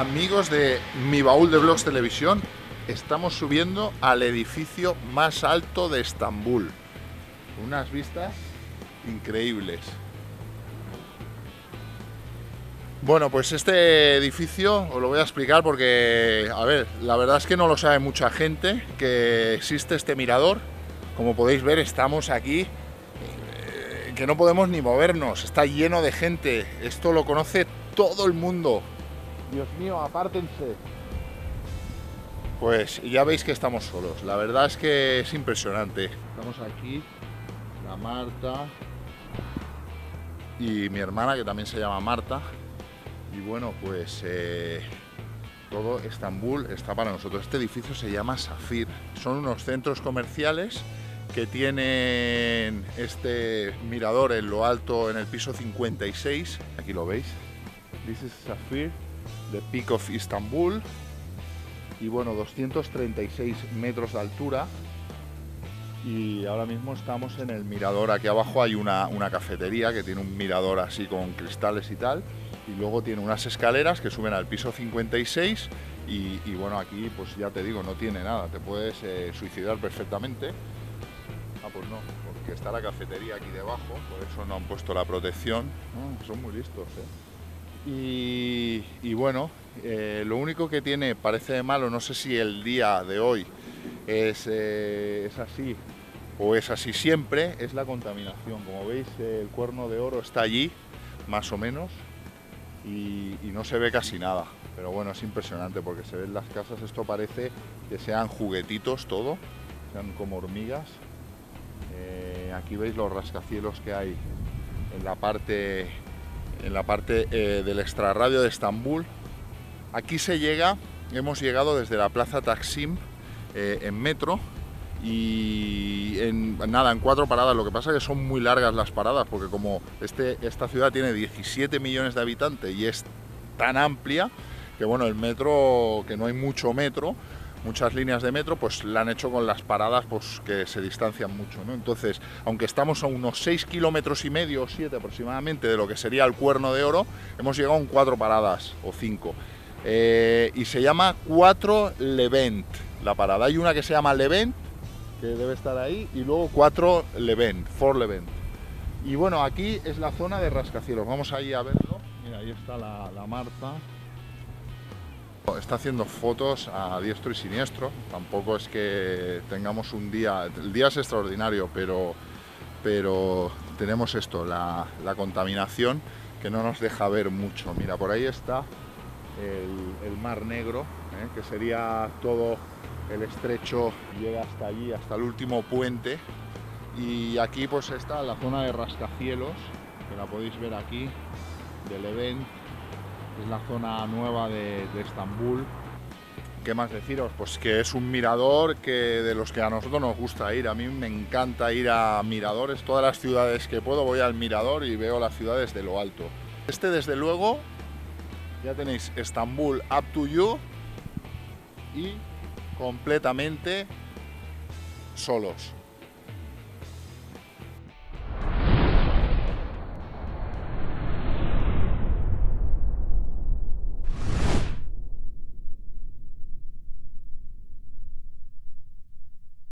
amigos de Mi Baúl de Blogs Televisión, estamos subiendo al edificio más alto de Estambul. Unas vistas increíbles. Bueno, pues este edificio os lo voy a explicar porque, a ver, la verdad es que no lo sabe mucha gente que existe este mirador. Como podéis ver, estamos aquí, que no podemos ni movernos, está lleno de gente. Esto lo conoce todo el mundo. Dios mío, apártense. Pues ya veis que estamos solos, la verdad es que es impresionante. Estamos aquí, la Marta y mi hermana, que también se llama Marta. Y bueno, pues todo Estambul está para nosotros. Este edificio se llama Sapphire. Son unos centros comerciales que tienen este mirador en lo alto, en el piso 56. Aquí lo veis. This is Sapphire, the peak of Istanbul. Y bueno, 236 metros de altura. Y ahora mismo estamos en el mirador. Aquí abajo hay una cafetería que tiene un mirador así con cristales y tal. Y luego tiene unas escaleras que suben al piso 56 y bueno, aquí pues ya te digo, no tiene nada, te puedes suicidar perfectamente. Ah, pues no, porque está la cafetería aquí debajo, por eso no han puesto la protección. Son muy listos, ¿eh? Y bueno, lo único que tiene, parece de malo, no sé si el día de hoy es así o es así siempre, es la contaminación. Como veis, el Cuerno de Oro está allí, más o menos. Y no se ve casi nada, pero bueno, es impresionante porque se ven las casas. Esto parece que sean juguetitos todo, sean como hormigas. Aquí veis los rascacielos que hay en la parte, del extrarradio de Estambul. Aquí se llega, hemos llegado desde la plaza Taksim en metro y en cuatro paradas. Lo que pasa es que son muy largas las paradas porque como esta ciudad tiene 17 millones de habitantes y es tan amplia que bueno, el metro, que no hay mucho metro, muchas líneas de metro, pues la han hecho con las paradas pues que se distancian mucho, ¿no? Entonces, aunque estamos a unos 6,5 kilómetros o 7 aproximadamente de lo que sería el Cuerno de Oro, hemos llegado en 4 paradas o 5 y se llama Fort Levent la parada. Hay una que se llama Levent, que debe estar ahí, y luego Fort Levent. Y bueno, aquí es la zona de rascacielos, vamos ahí a verlo. Mira, ahí está la Marta, está haciendo fotos a diestro y siniestro. Tampoco es que tengamos un día, el día es extraordinario, pero tenemos esto, la contaminación que no nos deja ver mucho. Mira, por ahí está el Mar Negro, que sería todo el estrecho, llega hasta allí, hasta el último puente. Y aquí pues está la zona de rascacielos, que la podéis ver aquí, de Levent, es la zona nueva de Estambul. ¿Qué más deciros? Pues que es un mirador de los que a nosotros nos gusta ir. A mí me encanta ir a miradores, todas las ciudades que puedo voy al mirador y veo las ciudades de lo alto. Este desde luego, ya tenéis Estambul up to you y completamente solos.